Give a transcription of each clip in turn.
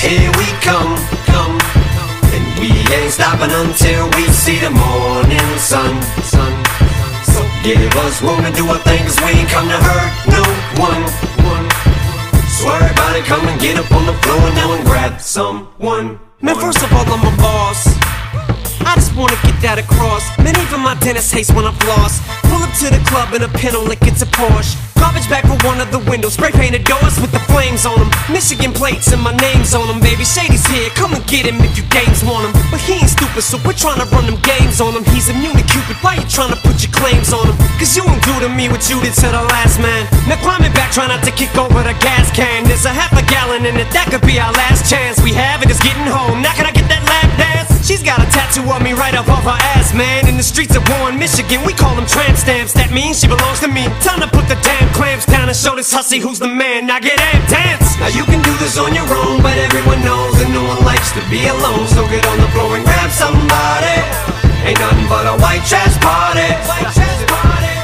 Here we come, and we ain't stopping until we see the morning sun. So give us room to do our things, we ain't come to hurt no one. So everybody come and get up on the floor now and grab someone. Man, first of all, I'm a boss. I just wanna get that across. Man, even my dentist hates when I'm lost. Pull up to the club in a Pinto like it's a Porsche. Garbage bag for one of the windows, spray painted doors with the flames on them. Michigan plates and my name's on them, baby. Shady's here, come and get him if you games want him. But he ain't stupid, so we're trying to run them games on him. He's immune to Cupid, why you trying to put your claims on him? Cause you ain't do to me what you did to the last man. Now climbing back, try not to kick over the gas can. There's a half a gallon in it, that could be our last chance. We have it, it's getting home, now can I get that lap dance? She's got a tattoo on me right up off her ass, man. In the streets of Warren, Michigan, we call them tramp stamps. That means she belongs to me. Time to put the damn clamps down and show this hussy who's the man. Now get amped, dance! Now you can do this on your own, but everyone knows that no one likes to be alone. So get on the floor and grab somebody. Ain't nothing but a white trash party.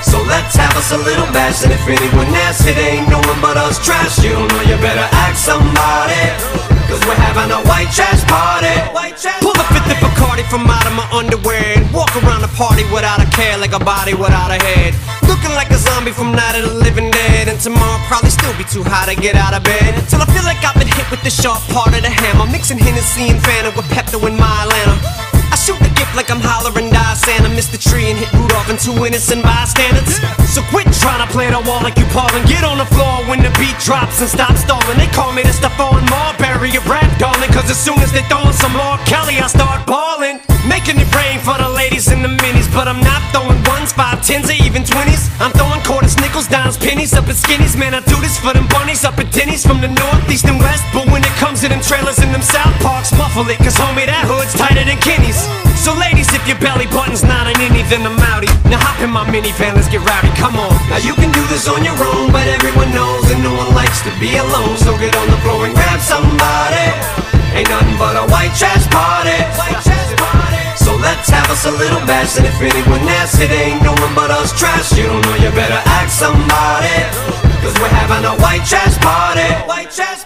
So let's have us a little bash, and if anyone asks, it ain't no one but us trash. You don't know, you better ask somebody. Cause we're having a white trash party. Pull a fifth of Bacardi from out of my underwear and walk around the party without a care, like a body without a head. Looking like a zombie from Night of the Living Dead. And tomorrow I'll probably still be too high to get out of bed. Till I feel like I've been hit with the sharp part of the hammer. Mixing Hennessy and Fanta with Pepto and Mylanta. I shoot the gift like I'm hollering die Santa. Missed the tree and hit Rudolph and two innocent bystanders. So quit trying to play the wall like you Paul and get on the floor when the beat drops and stop stalling. They call me the Stephon Marbury of rap, darling. Cause as soon as they throwin' some more Kelly, I start ballin'. Making it rain for the ladies in the minis. But I'm not throwing ones, 5, 10s, or even 20s. I'm throwing quarters, nickels, dimes, pennies up at skinnies. Man, I do this for them bunnies up at Denny's. From the northeast and west, but when it comes to them trailers in them south parks, muffle it, cause homie, that hood's tighter than Kenny's. So ladies, if your belly button's not an innie, then I'm outie. Now hop in my minivan, let's get rowdy, come on. Now you can do this on your own, but everyone knows that no one likes to be alone. So get on the floor and grab somebody. Ain't nothing but a white trash party. So let's have us a little bash, and if anyone asks, it ain't no one but us trash. You don't know, you better ask somebody. Cause we're having a white trash party.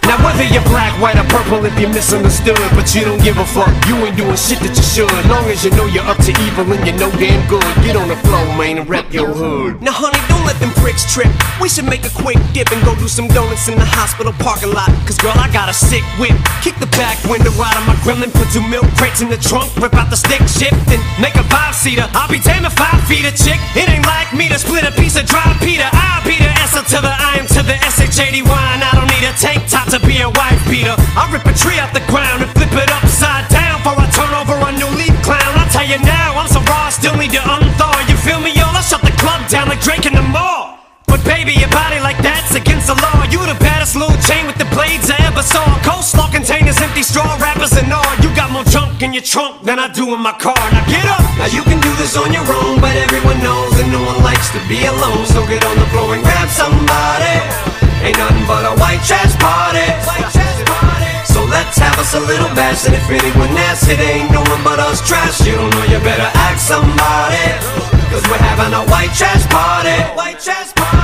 Now whether you're black, white or purple, if you're misunderstood, but you don't give a fuck, you ain't doing shit that you should. Long as you know you're up to evil and you know damn good, get on the floor, man, and rep your hood. Now honey, don't let them pricks trip. We should make a quick dip and go do some donuts in the hospital parking lot. Cause girl, I got a sick whip. Kick the back window out of my Gremlin, put 2 milk crates in the trunk, rip out the stick, shift and make a 5-seater. I'll be damned if I feed a chick. It ain't like me to split a piece of dry pita. I'll be the S to the I am to the SHADY wine. I don't need a tank top to be a wife beater. I rip a tree out the ground and flip it upside down before I turn over a new leaf clown. I'll tell you now, I'm so raw, still need to unthaw. You feel me, y'all? I shut the club down like Drake in the mall. But baby, your body like that's against the law. You the baddest little chain with the blades I ever saw. Coleslaw containers, empty straw wrappers and all. You got more junk in your trunk than I do in my car. Now get up! Now you can do this on your own, but everyone knows that no one likes to be alone. So get on the floor and grab somebody. Ain't nothing but a white trash party. So let's have us a little bash, and if anyone asks, it ain't no one but us trash. You don't know, you better ask somebody. Cause we're having a white trash party.